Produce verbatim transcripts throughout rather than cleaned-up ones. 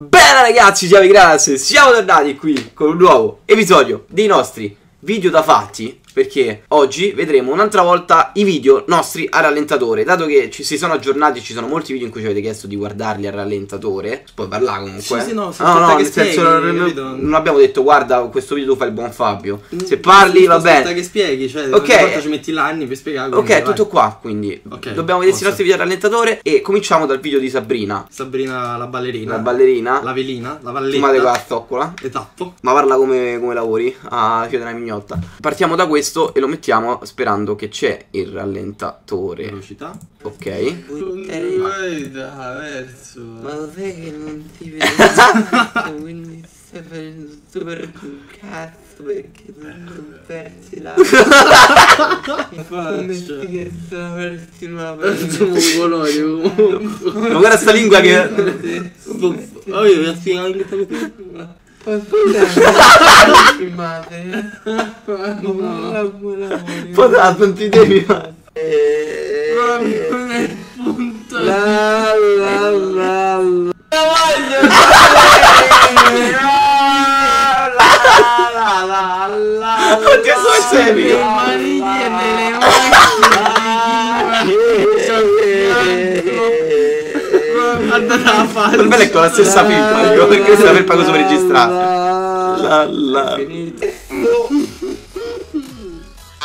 Bene ragazzi, ciao Grananas, siamo tornati qui con un nuovo episodio dei nostri video da fatti, perché oggi vedremo un'altra volta i video nostri a rallentatore. Dato che ci si sono aggiornati, ci sono molti video in cui ci avete chiesto di guardarli a rallentatore. Si può parlare comunque? Sì, sì, no, ah, no, no, che nel spieghi, senso, non, non abbiamo detto guarda questo video, tu fai il buon Fabio. Se parli, sì, va bene. Aspetta che spieghi, cioè okay. Ci metti l'anni per spiegare. Ok, vai. Tutto qua, quindi okay, dobbiamo vedersi posso. i nostri video a rallentatore. E cominciamo dal video di Sabrina. Sabrina la ballerina. La ballerina. La velina, la valletta. Fumate con la zoccola. Esatto. Ma parla come, come lavori a Fiore della Mignotta. Partiamo da questo e lo mettiamo sperando che c'è il rallentatore. Velocità. Ok. Ma lo sai che non ti vedo, quindi stai facendo super cazzo perché non persi la che sono persi una persona. Ma guarda sta lingua che oh io mi assi anche Potato, non ti devi fare. La la la la. Non voglio sapere. La la la la. Oddio, sono serio. Le maniglie nelle macchine. Il bello è con la stessa pipa, dico, perché questa per pago sopra registrata. La la.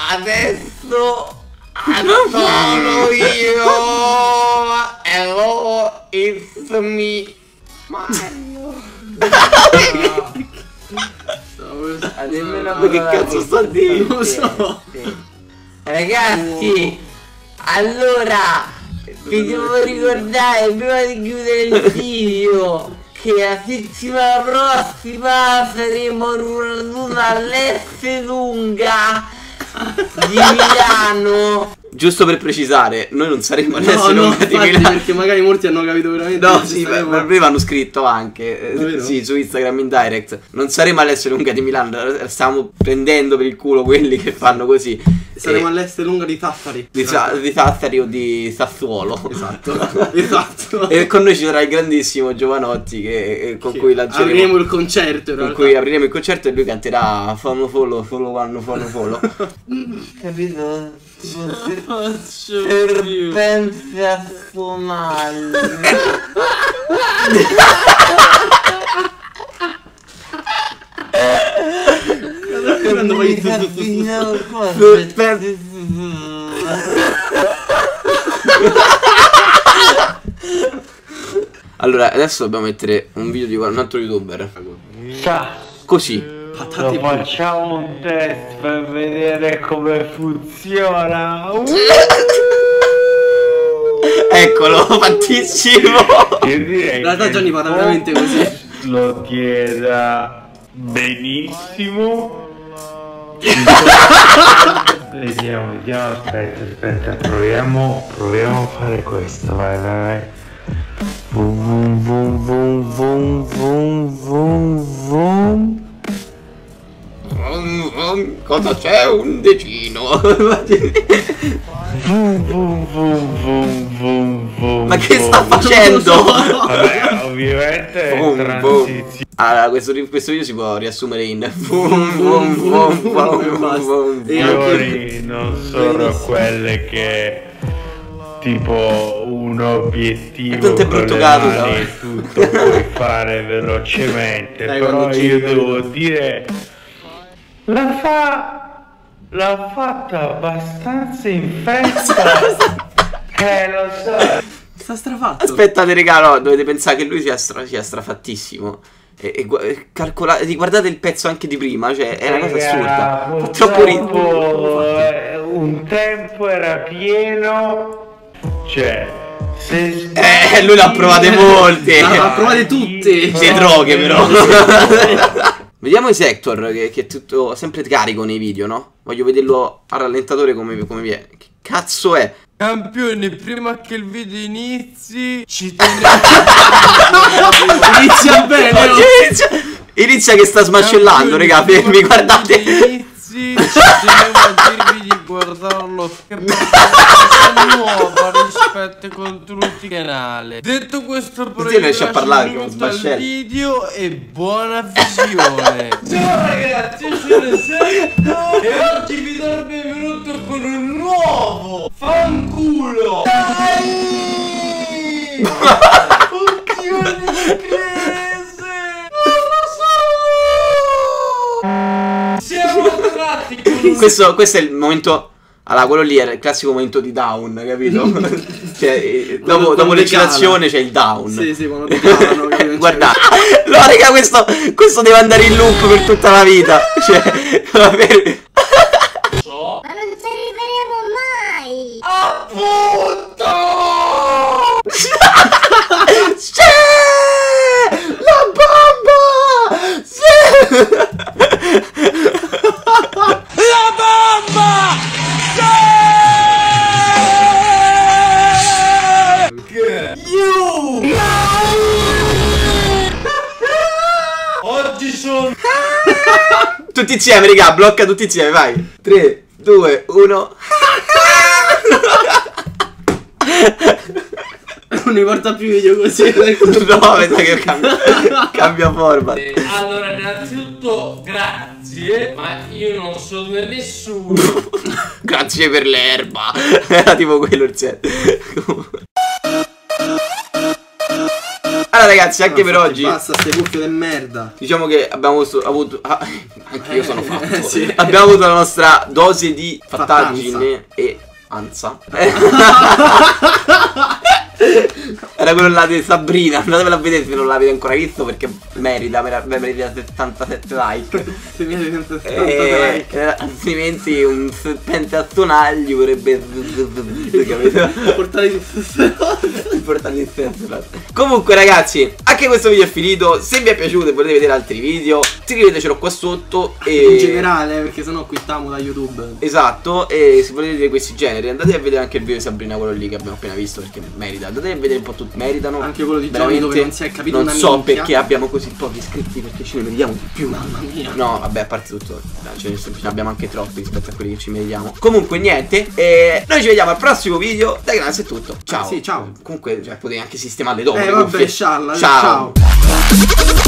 Adesso sono io. Hello, it's me. Mario. Ma che cazzo sta a dire? Non lo so. Ragazzi, allora vi devo ricordare prima di chiudere il video che la settimana prossima saremo in una luna all'Este lunga di Milano. Giusto per precisare, noi non saremo all'Este no, lunga no, di Milano, perché magari molti hanno capito veramente. No, sì, per prima hanno scritto anche eh, sì, su Instagram in direct. Non saremo all'Este lunga di Milano, stiamo prendendo per il culo quelli che fanno così. Saremo all'Este lunga di Tassari. Di, di Tassari o di Sassuolo. Esatto. Esatto. E con noi ci sarà il grandissimo Giovanotti che, con sì. cui lanceremo apriremo il concerto. Con cui apriremo il concerto e lui canterà Follow Follow Follow One Follow Follow. Capito? Serpente a Somali. Quando vai per allora adesso dobbiamo mettere un video di un altro youtuber. Così lo facciamo un test per vedere come funziona. uh! Eccolo, fattissimo. In realtà Gianni fa veramente così. Lo chieda benissimo. Vediamo, vediamo, aspetta, aspetta, proviamo, proviamo a fare questo, vai, vai, vai. Vum, vum, vum, vum, vum, vum, vum. Vum, vum, cosa c'è? Un decino. Vum, vum, vum, vum, vum, vum. Ma che sta facendo? Vabbè, ovviamente è in transizione. Allora, questo, questo video si può riassumere in boom, boom, boom, boom, boom, fiori non sono quelle che tipo un obiettivo è con le mani, tutto puoi fare velocemente. Dai, però io devo dire la fa l'ha fatta abbastanza in festa. Eh, lo so, sta strafatto. Aspettate raga, no, dovete pensare che lui sia, stra sia strafattissimo. E, e calcolate, guardate il pezzo anche di prima, cioè è una cosa assurda. Troppo ritmo. Un tempo era pieno, cioè se eh, lui l'ha provate molte. L'ha provate tutte. Sei droghe però. Vediamo i sector che, che è tutto sempre carico nei video, no? Voglio vederlo a rallentatore come, come viene. Che cazzo è? Campione, prima che il video inizi ci teniamo. Inizia bene, no? inizia, inizia che sta smacellando, raga, fermi, guardate. Inizi, ci teniamo a dirvi di guardare farlo, che è nuova rispetto ai contenuti canale. Detto questo, però io lascio un video e buona visione. Ciao ragazzi, io sono Sergio e oggi vi do il benvenuto con un nuovo fanculo. Dai! Oddio, non ci credo. Questo, questo è il momento. Allora, quello lì era il classico momento di down, capito? Cioè, dopo, dopo l'eccitazione c'è il down. Sì, sì, quando decalano, capito? Guardate. No, raga, questo, questo deve andare in loop per tutta la vita. Cioè, va bene. So. Ma non ci arriveremo mai. Appunto. C'è la bomba. Sì. Tutti insieme, raga, blocca tutti insieme, vai. tre, due, uno. Non mi porta più video così. No, penso che cambia, cambia forma. Allora, innanzitutto, grazie. Ma io non sono nessuno. Grazie per l'erba. Era tipo quello il set. Allora ragazzi, anche no, per oggi basta ste cuffie di merda. Diciamo che abbiamo avuto ah, Anche eh, io sono fatto eh, sì. Abbiamo avuto la nostra dose di fattaggine e anza. Era quello là di Sabrina. Andatevela a vedere se non l'avete ancora visto, perché merita, merita settantasette like. settantasette like. Altrimenti un serpente a tonaglio vorrebbe portare il senso. Comunque ragazzi, anche questo video è finito. Se vi è piaciuto e volete vedere altri video, scrivetecelo qua sotto e... in generale, perché sennò quittiamo da YouTube. Esatto. E se volete vedere questi generi, andate a vedere anche il video di Sabrina, quello lì che abbiamo appena visto, perché merita. Andate a vedere un po' tutti, meritano. Anche quello di Giovanotti dove non si è capito una minchia. Non so perché abbiamo così pochi iscritti, perché ce ne meritiamo di più. Mamma mia. No vabbè, a parte tutto, ce ne abbiamo anche troppi rispetto a quelli che ci meritiamo. Comunque niente, e noi ci vediamo al prossimo video. Da Grananas è tutto. Ciao. Ah, sì, ciao. Comunque, cioè, potete anche sistemarle dopo. Eh vabbè, scialla. Ciao, ciao.